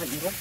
Спасибо.